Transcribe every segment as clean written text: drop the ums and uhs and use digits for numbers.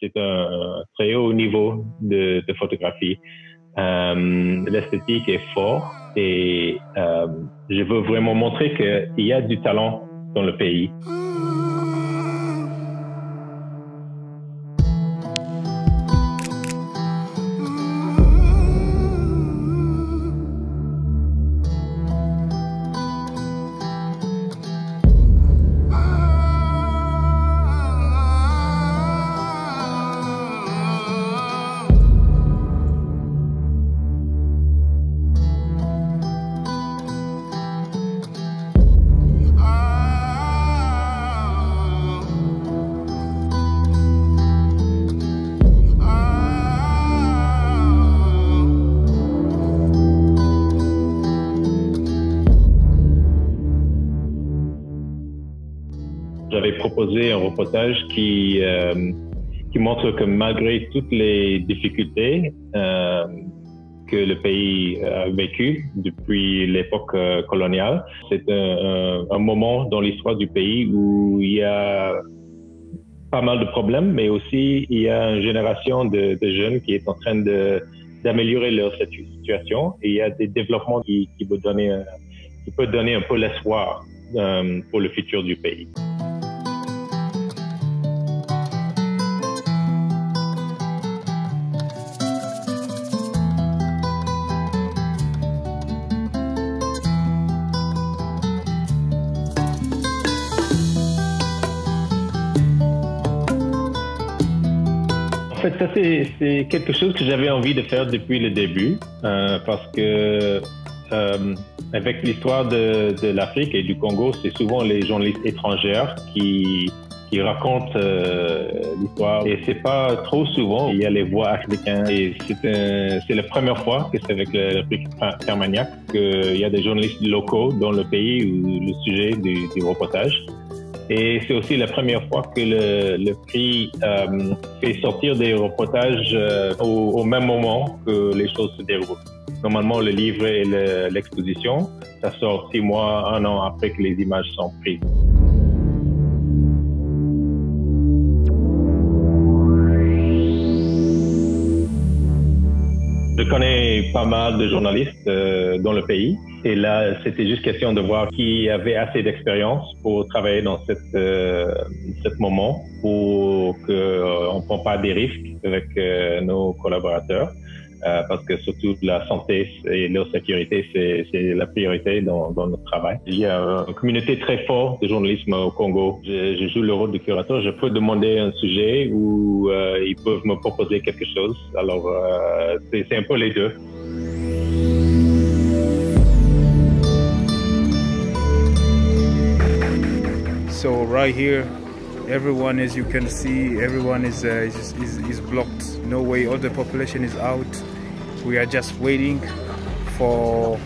c'est un très haut niveau de photographie. L'esthétique est forte et je veux vraiment montrer qu'il y a du talent dans le pays. J'avais proposé un reportage qui montre que malgré toutes les difficultés que le pays a vécues depuis l'époque coloniale, c'est un moment dans l'histoire du pays où il y a pas mal de problèmes, mais aussi il y a une génération de jeunes qui est en train d'améliorer leur situation. Et il y a des développements qui peuvent donner un peu l'espoir pour le futur du pays. Ça, c'est quelque chose que j'avais envie de faire depuis le début, parce que avec l'histoire de l'Afrique et du Congo, c'est souvent les journalistes étrangères qui racontent l'histoire. Et c'est pas trop souvent, il y a les voix africaines. Et c'est la première fois que c'est avec l'Afrique Carmagnac qu'il y a des journalistes locaux dans le pays où le sujet du reportage. Et c'est aussi la première fois que le prix fait sortir des reportages au même moment que les choses se déroulent. Normalement, le livre et l'exposition, ça sort 6 mois, 1 an après que les images sont prises. Je connais pas mal de journalistes dans le pays. Et là, c'était juste question de voir qui avait assez d'expérience pour travailler dans cet moment pour qu'on ne prenne pas des risques avec nos collaborateurs. Parce que surtout la santé et leur sécurité, c'est la priorité dans notre travail. Il y a une communauté très forte de journalisme au Congo. Je joue le rôle de curateur. Je peux demander un sujet où ils peuvent me proposer quelque chose. Alors, c'est un peu les deux. So right here, everyone, as you can see, everyone is blocked. No way, all the population is out. We are just waiting for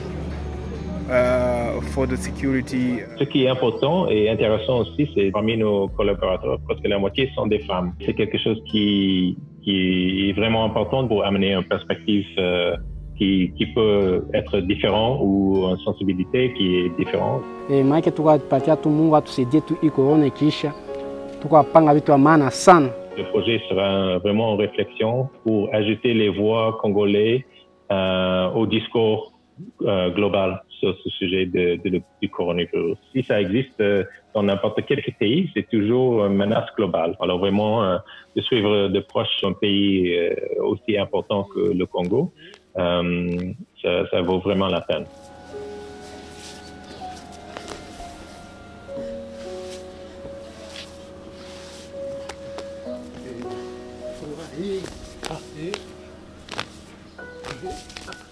the security. Ce qui est important et intéressant aussi, c'est parmi nos collaborateurs, parce que la moitié sont des femmes. C'est quelque chose qui est vraiment important pour amener une perspective qui peut être différent ou une sensibilité qui est différente. Et moi, que tu vas partir, tout le monde va se dire tu es corona kisha. Le projet sera vraiment en réflexion pour ajouter les voix congolaises au discours global sur ce sujet du coronavirus. Si ça existe dans n'importe quel pays, c'est toujours une menace globale. Alors vraiment, de suivre de proche un pays aussi important que le Congo, ça vaut vraiment la peine. Hey,